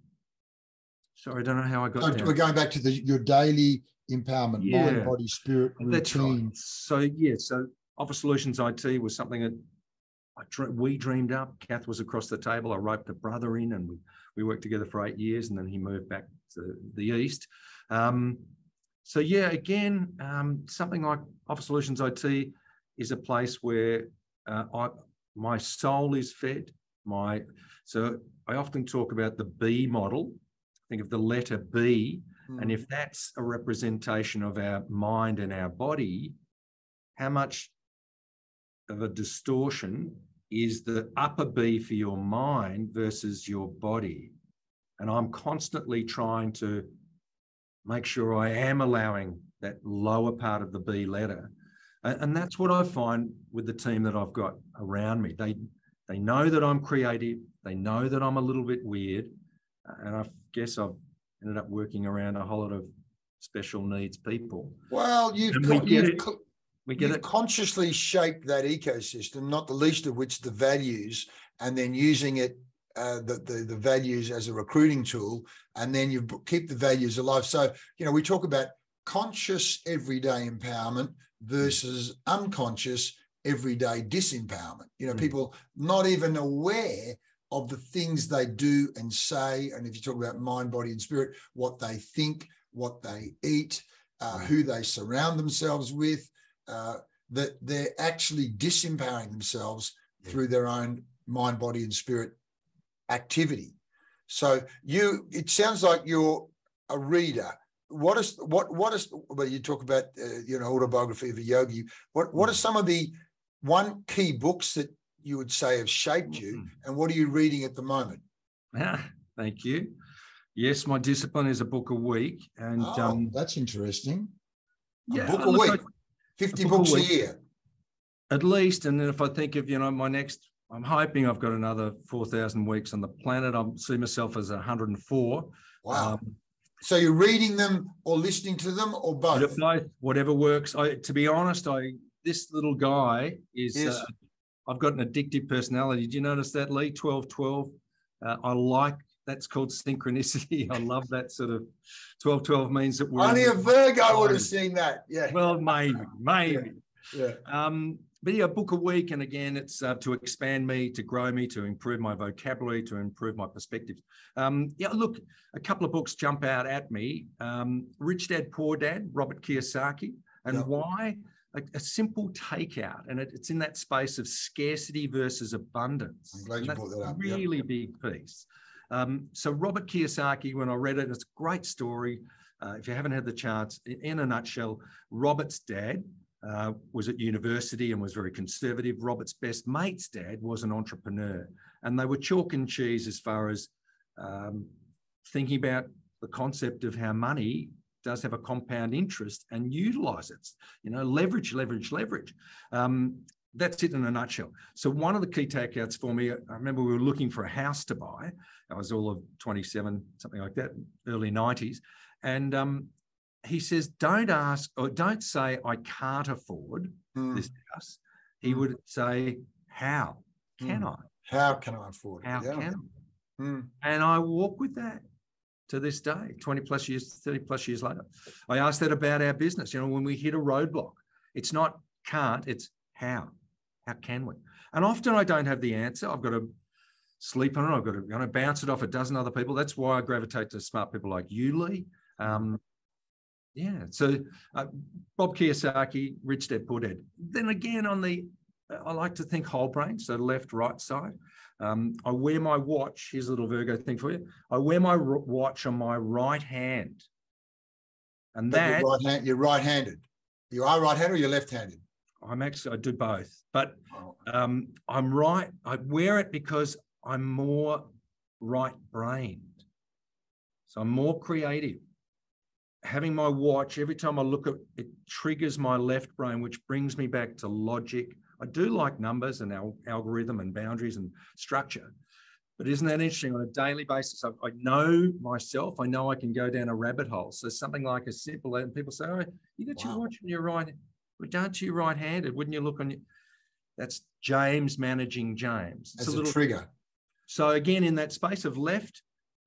sorry, I don't know how I got so there. We're going back to the, your daily empowerment, yeah. mind, body, spirit routine. That's right. So yeah, so Office Solutions I T was something that I dream, we dreamed up. Kath was across the table. I roped a brother in, and we, we worked together for eight years, and then he moved back to the east. Um, so yeah, again, um, something like Office Solutions I T is a place where uh, I, my soul is fed. My so I often talk about the B model. Think of the letter B, mm. and if that's a representation of our mind and our body, how much of a distortion is the upper B for your mind versus your body? And I'm constantly trying to make sure I am allowing that lower part of the B letter. And that's what I find with the team that I've got around me. They they know that I'm creative. They know that I'm a little bit weird. And I guess I've ended up working around a whole lot of special needs people. Well, you've, we got, you've, it, we get you've it. consciously shaped that ecosystem, not the least of which the values, and then using it, uh, the, the, the values as a recruiting tool, and then you keep the values alive. So, you know, we talk about conscious everyday empowerment versus unconscious everyday disempowerment. You know, mm. people not even aware of the things they do and say, and if you talk about mind, body, and spirit, what they think, what they eat, uh, who they surround themselves with, uh, that they're actually disempowering themselves yeah. through their own mind, body, and spirit activity. So you, it sounds like you're a reader. What is, what, what is, well, you talk about, uh, you know, Autobiography of a Yogi. What, what are some of the one key books that you would say have shaped you, and what are you reading at the moment? Ah, thank you. Yes, my discipline is a book a week. And oh, um, that's interesting. A yeah, book a week, like, fifty a book books a, week, a year. At least, and then if I think of, you know, my next, I'm hoping I've got another four thousand weeks on the planet. I see myself as one hundred and four. Wow. Um, so you're reading them or listening to them or both? Both, whatever works. I, to be honest, I this little guy is... Yes. Uh, I've got an addictive personality. Do you notice that, Leigh? twelve twelve. Uh, I like, that's called synchronicity. I love that sort of twelve twelve means that we're... Only a Virgo would have seen that. Yeah. Well, maybe, maybe. Yeah. yeah. Um, but yeah, book a week. And again, it's uh, to expand me, to grow me, to improve my vocabulary, to improve my perspectives. Um, yeah, look, a couple of books jump out at me. Um, Rich Dad, Poor Dad, Robert Kiyosaki. And yeah. why? Like a simple takeout, and it, it's in that space of scarcity versus abundance. I'm glad you that's brought that up. Really yep. big piece. Um, so Robert Kiyosaki, when I read it, it's a great story. Uh, if you haven't had the chance, in a nutshell, Robert's dad uh, was at university and was very conservative. Robert's best mate's dad was an entrepreneur, and they were chalk and cheese as far as um, thinking about the concept of how money does have a compound interest and utilize it, you know, leverage, leverage, leverage. Um, that's it in a nutshell. So one of the key takeouts for me, I remember we were looking for a house to buy. I was all of twenty-seven, something like that, early nineties. And um, he says, don't ask or don't say, I can't afford mm. this house. He mm. would say, how can mm. I? How can I afford it? How yeah. can I? Mm. And I walk with that to this day, twenty plus years, thirty plus years later. I asked that about our business. You know, when we hit a roadblock, it's not can't, it's how. How can we? And often I don't have the answer. I've got to sleep on it. I've got to, you know, bounce it off a dozen other people. That's why I gravitate to smart people like you, Leigh. Um, yeah. So uh, Bob Kiyosaki, Rich Dad, Poor Dad. Then again, on the, I like to think whole brain, so left, right side. Um, I wear my watch. Here's a little Virgo thing for you. I wear my watch on my right hand. And but that... You're, right hand, you're right-handed. You are right-handed or you're left-handed? I'm actually... I do both. But um, I'm right. I wear it because I'm more right-brained. So I'm more creative. Having my watch, every time I look at it, triggers my left brain, which brings me back to logic. I do like numbers and our algorithm and boundaries and structure, but isn't that interesting? On a daily basis, I, I know myself. I know I can go down a rabbit hole. So something like a simple, and people say, "Oh, you got wow. your watch on your right, but aren't you right-handed? Wouldn't you look on your?" That's James managing James. It's As a, little, a trigger. So again, in that space of left,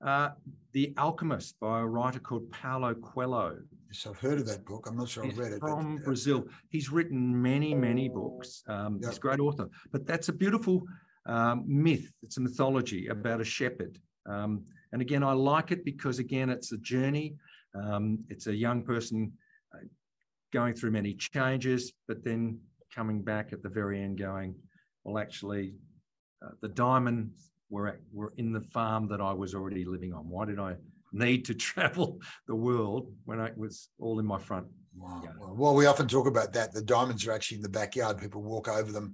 uh, The Alchemist by a writer called Paulo Coelho. Yes, I've heard of that book. I'm not sure I've read it. From but, uh, Brazil. He's written many, many books. Um, yep. He's a great author. But that's a beautiful um, myth. It's a mythology about a shepherd. Um, and again, I like it because, again, it's a journey. Um, it's a young person going through many changes, but then coming back at the very end going, well, actually, uh, the diamonds We're, at, we're in the farm that I was already living on. Why did I need to travel the world when it was all in my front? Wow. Well, we often talk about that. The diamonds are actually in the backyard. People walk over them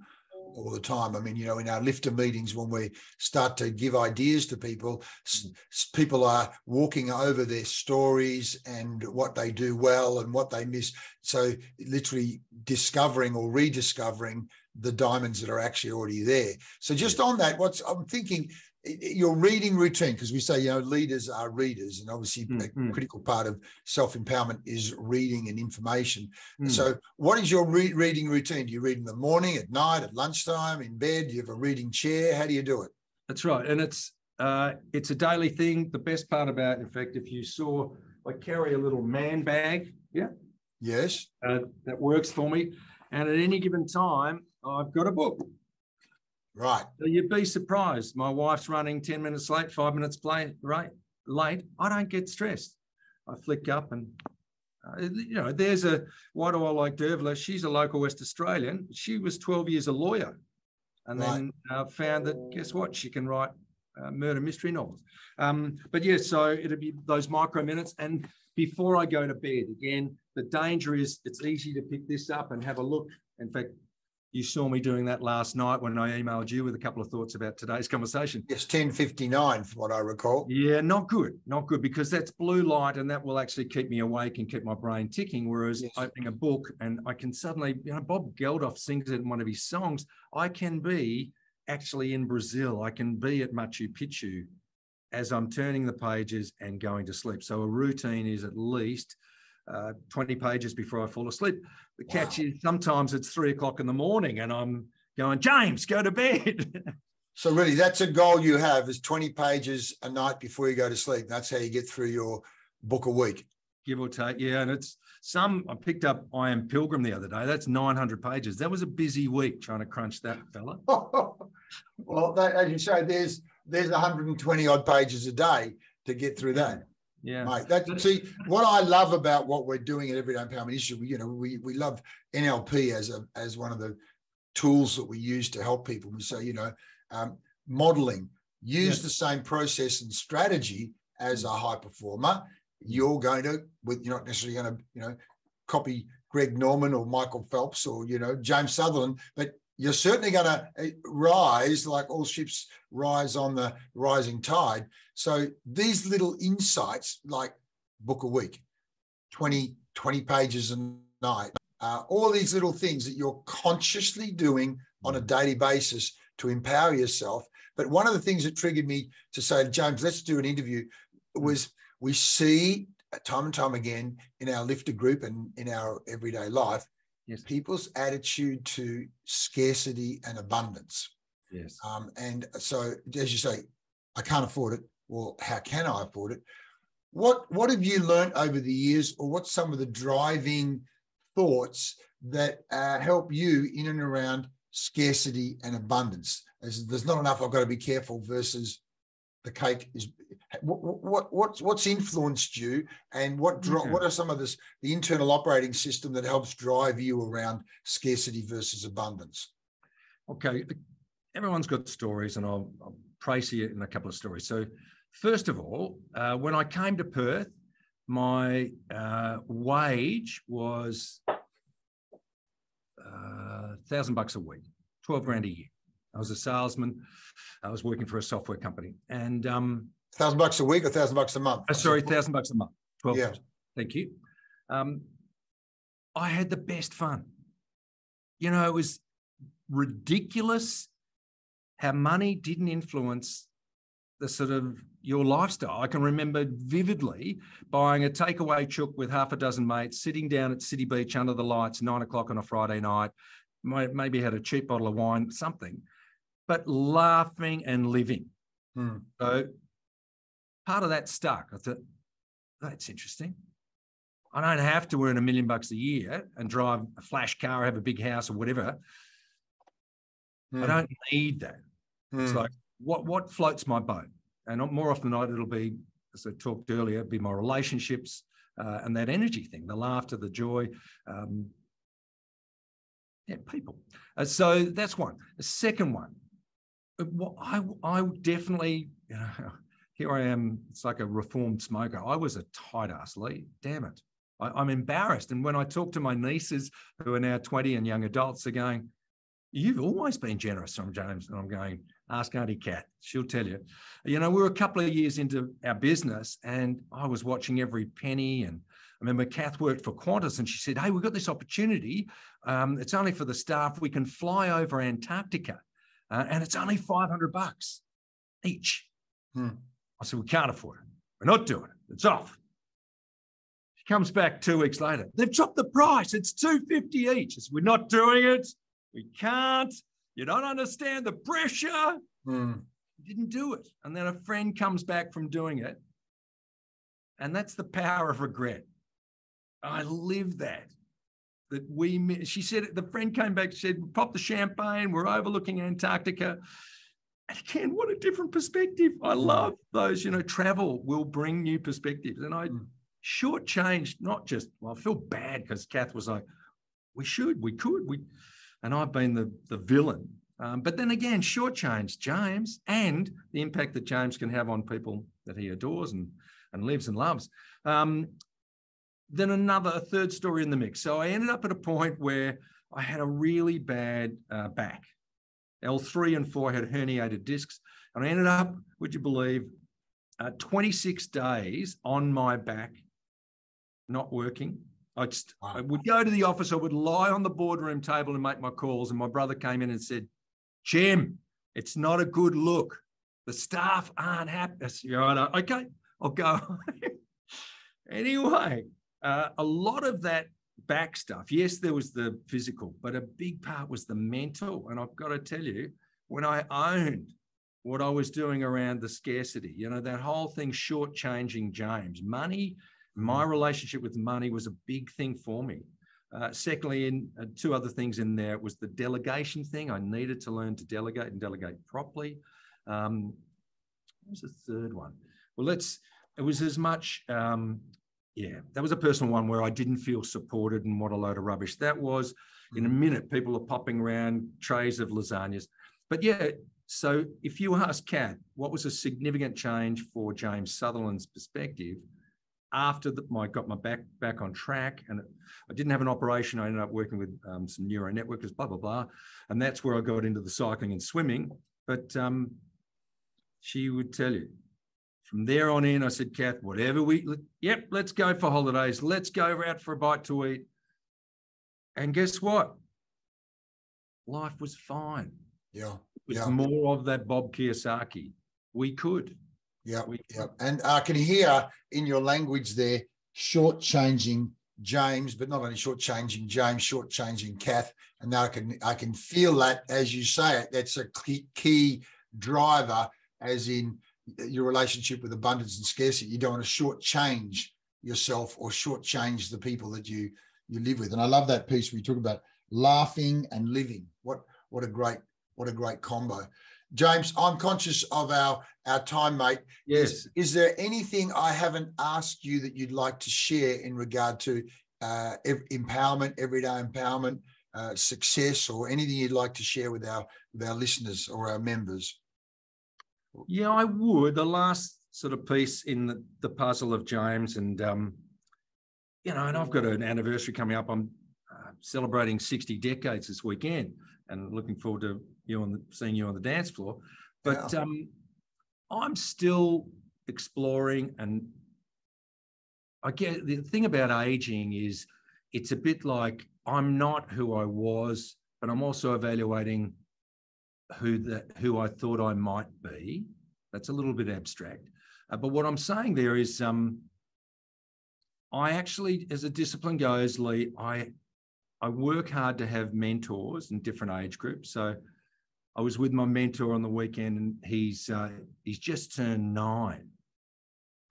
all the time. I mean, you know, in our Lifter meetings, when we start to give ideas to people, mm. people are walking over their stories and what they do well and what they miss. So literally discovering or rediscovering the diamonds that are actually already there. So just yeah. on that, what's I'm thinking, your reading routine, because we say, you know, leaders are readers, and obviously mm-hmm. a critical part of self-empowerment is reading and information. Mm-hmm. So what is your re reading routine? Do you read in the morning, at night, at lunchtime, in bed? Do you have a reading chair? How do you do it? That's right. And it's uh, it's a daily thing. The best part about, in fact, if you saw, I carry a little man bag. Yeah. Yes. Uh, that works for me. And at any given time, I've got a book. Right. So you'd be surprised. My wife's running ten minutes late, five minutes late. Right, late. I don't get stressed. I flick up and, uh, you know, there's a, why do I like Dervla? She's a local West Australian. She was twelve years a lawyer and right. then uh, found that, guess what? She can write uh, murder mystery novels. Um, but yeah, so it'll be those micro minutes. And before I go to bed, again, the danger is it's easy to pick this up and have a look. In fact, you saw me doing that last night when I emailed you with a couple of thoughts about today's conversation. It's ten fifty-nine from what I recall. Yeah, not good. Not good, because that's blue light and that will actually keep me awake and keep my brain ticking. Whereas yes. opening a book and I can suddenly, you know, Bob Geldof sings it in one of his songs. I can be actually in Brazil. I can be at Machu Picchu as I'm turning the pages and going to sleep. So a routine is at least Uh, twenty pages before I fall asleep. The wow. catch is sometimes it's three o'clock in the morning and I'm going, James, go to bed. So really that's a goal you have, is twenty pages a night before you go to sleep. That's how you get through your book a week. Give or take, yeah. And it's some, I picked up I Am Pilgrim the other day. That's nine hundred pages. That was a busy week trying to crunch that fella. Well, that, as you say, there's, there's one hundred twenty odd pages a day to get through that. Yeah, mate, that, see, what I love about what we're doing at Everyday Empowerment Institute, you know, we, we love N L P as a as one of the tools that we use to help people. We say, you know, um, modeling, use yeah. the same process and strategy as a high performer. You're going to, with you're not necessarily going to, you know, copy Greg Norman or Michael Phelps or, you know, James Sutherland, but you're certainly going to rise, like all ships rise on the rising tide. So these little insights, like book a week, twenty, twenty pages a night, uh, all these little things that you're consciously doing on a daily basis to empower yourself. But one of the things that triggered me to say, James, let's do an interview, was we see time and time again in our Lifter group and in our everyday life, yes. people's attitude to scarcity and abundance. Yes. Um, and so, as you say, I can't afford it. Well, how can I afford it? What, what have you learned over the years, or what's some of the driving thoughts that uh, help you in and around scarcity and abundance? As there's not enough, I've got to be careful, versus the cake is... What, what, what's, what's influenced you, and what dro yeah. what are some of this, the internal operating system that helps drive you around scarcity versus abundance? Okay, everyone's got stories, and I'll, I'll praise you in a couple of stories. So first of all, uh, when I came to Perth, my uh, wage was a thousand bucks a week, twelve grand a year. I was a salesman. I was working for a software company, and um, thousand bucks a week, or thousand bucks a month? Oh, sorry, thousand bucks a month. Twelve. Yeah. Thank you. Um, I had the best fun. You know, it was ridiculous how money didn't influence the sort of your lifestyle. I can remember vividly buying a takeaway chook with half a dozen mates, sitting down at City Beach under the lights, nine o'clock on a Friday night. Maybe had a cheap bottle of wine, something, but laughing and living. Hmm. So. Part of that stuck. I thought, that's interesting. I don't have to earn a million bucks a year and drive a flash car, have a big house or whatever. Mm. I don't need that. Mm. It's like, what, what floats my boat? And more often than not, it'll be, as I talked earlier, it'll be my relationships uh, and that energy thing, the laughter, the joy, um, yeah, people. Uh, so that's one. The second one, well, I, I definitely, you know, here I am, it's like a reformed smoker. I was a tight ass, Leigh. Damn it. I, I'm embarrassed. And when I talk to my nieces who are now twenty and young adults, they're going, you've always been generous. I'm James, and I'm going, ask Auntie Kath. She'll tell you. You know, we were a couple of years into our business and I was watching every penny. And I remember Kath worked for Qantas and she said, hey, we've got this opportunity. Um, it's only for the staff. We can fly over Antarctica uh, and it's only five hundred bucks each. Hmm. I said, we can't afford it. We're not doing it. It's off. She comes back two weeks later. They've dropped the price. It's two hundred fifty dollars each. I said, we're not doing it. We can't. You don't understand the pressure. Mm. Didn't do it. And then a friend comes back from doing it. And that's the power of regret. I live that. That we, she said, the friend came back, she said, pop the champagne. We're overlooking Antarctica. And again, what a different perspective. I love those, you know, travel will bring new perspectives. And I mm. shortchanged, not just, well, I feel bad because Kath was like, we should, we could, we. And I've been the, the villain. Um, but then again, shortchanged James and the impact that James can have on people that he adores and, and lives and loves. Um, then another, a third story in the mix. So I ended up at a point where I had a really bad uh, back. L three and four had herniated discs. And I ended up, would you believe, uh, twenty-six days on my back, not working. I, just, I would go to the office, I would lie on the boardroom table and make my calls. And my brother came in and said, Jim, it's not a good look. The staff aren't happy. I said, right, okay, I'll go. Anyway, uh, a lot of that back stuff, yes, there was the physical, but a big part was the mental. And I've got to tell you, when I owned what I was doing around the scarcity, you know, that whole thing shortchanging James, money. My relationship with money was a big thing for me. Uh, secondly, in uh, two other things in there was the delegation thing. I needed to learn to delegate and delegate properly. Um, what was the third one? Well, let's, it was as much, um, yeah, that was a personal one where I didn't feel supported and what a load of rubbish that was. In a minute, people are popping around trays of lasagnas. But yeah, so if you ask Kath, what was a significant change for James Sutherland's perspective? After the, I got my back back on track and I didn't have an operation, I ended up working with um, some neuro networkers, blah, blah, blah. And that's where I got into the cycling and swimming. But um, she would tell you, from there on in, I said, Kath, whatever we, yep, let's go for holidays. Let's go out for a bite to eat. And guess what? Life was fine. Yeah. It was yeah. more of that Bob Kiyosaki. We could. Yeah, yeah, and I can hear in your language there, shortchanging James, but not only shortchanging James, shortchanging Kath, and now I can I can feel that as you say it. That's a key, key driver, as in your relationship with abundance and scarcity. You don't want to shortchange yourself or shortchange the people that you you live with. And I love that piece where you talk about laughing and living. What what a great what a great combo. James, I'm conscious of our, our time, mate. Yes. Is, is there anything I haven't asked you that you'd like to share in regard to uh, empowerment, everyday empowerment, uh, success, or anything you'd like to share with our, with our listeners or our members? Yeah, I would. The last sort of piece in the, the puzzle of James and, um, you know, and I've got an anniversary coming up. I'm uh, celebrating sixty decades this weekend and looking forward to you on the, seeing you on the dance floor, but yeah. um, I'm still exploring. And I get the thing about aging is it's a bit like I'm not who I was, but I'm also evaluating who the who I thought I might be. That's a little bit abstract, uh, but what I'm saying there is, um, I actually, as a discipline goes, Leigh, I I work hard to have mentors in different age groups. So I was with my mentor on the weekend and he's uh, he's just turned nine.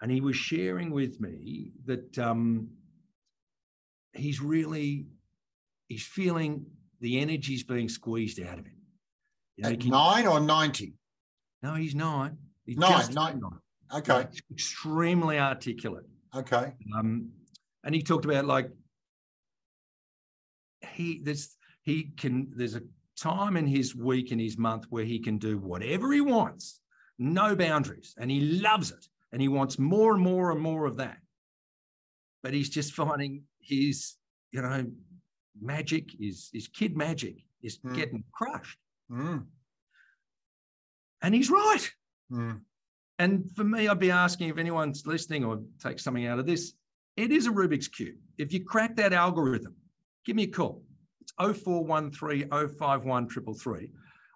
And he was sharing with me that um, he's really, he's feeling the energy's being squeezed out of him. You know, At can, nine or ninety? No, he's nine. He's nine, just nine. nine. Okay. He's extremely articulate. Okay. Um, and he talked about like, he, there's, he can, there's a, time in his week and his month where he can do whatever he wants, no boundaries, and he loves it, and he wants more and more and more of that. But he's just finding his, you know, magic, his, his kid magic is mm. getting crushed. Mm. And he's right. Mm. And for me, I'd be asking if anyone's listening or takes something out of this, it is a Rubik's Cube. If you crack that algorithm, give me a call. It's oh four one three, oh five one, three three three.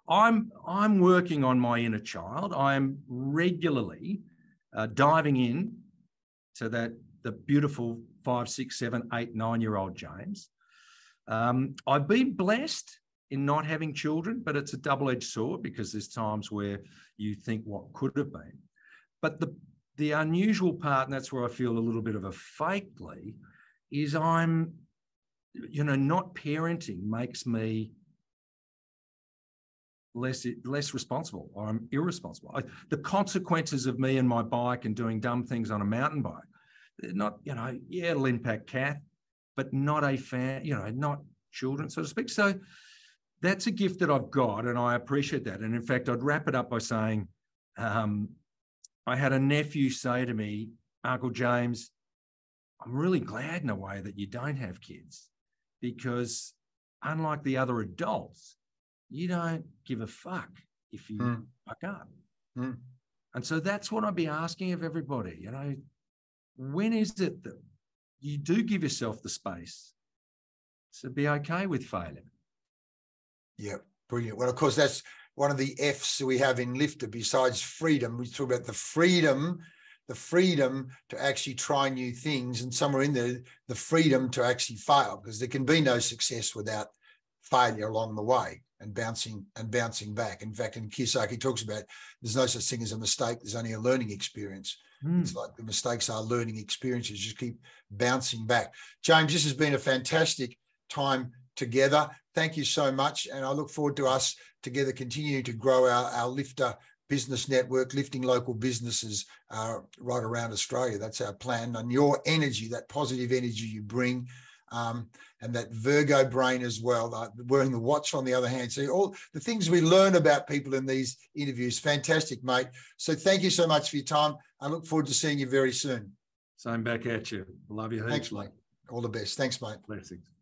I'm, I'm working on my inner child. I'm regularly uh, diving in to that, the beautiful five, six, seven, eight, nine-year-old James. Um, I've been blessed in not having children, but it's a double-edged sword because there's times where you think what could have been. But the, the unusual part, and that's where I feel a little bit of a fakely, is I'm, you know, not parenting makes me less, less responsible, or I'm irresponsible. I, the consequences of me and my bike and doing dumb things on a mountain bike, not, you know, yeah, it'll impact Kath, but not a fan, you know, not children, so to speak. So that's a gift that I've got, and I appreciate that. And in fact, I'd wrap it up by saying, um, I had a nephew say to me, Uncle James, I'm really glad in a way that you don't have kids, because unlike the other adults, you don't give a fuck if you mm. fuck up. Mm. And so that's what I'd be asking of everybody, you know, when is it that you do give yourself the space to be okay with failure? Yeah, brilliant. Well, of course, that's one of the F's we have in Lifter besides freedom. We talk about the freedom, the freedom to actually try new things, and somewhere in there, the freedom to actually fail, because there can be no success without failure along the way and bouncing and bouncing back. In fact, and Kiyosaki talks about there's no such thing as a mistake. There's only a learning experience. Mm. It's like the mistakes are learning experiences. Just keep bouncing back. James, this has been a fantastic time together. Thank you so much. And I look forward to us together continuing to grow our, our Lifter business network, lifting local businesses uh, right around Australia. That's our plan. And your energy, that positive energy you bring, um, and that Virgo brain as well, uh, wearing the watch on the other hand. So all the things we learn about people in these interviews, fantastic, mate. So thank you so much for your time. I look forward to seeing you very soon. Same back at you. Love you. Thanks, mate. All the best. Thanks, mate. Blessings.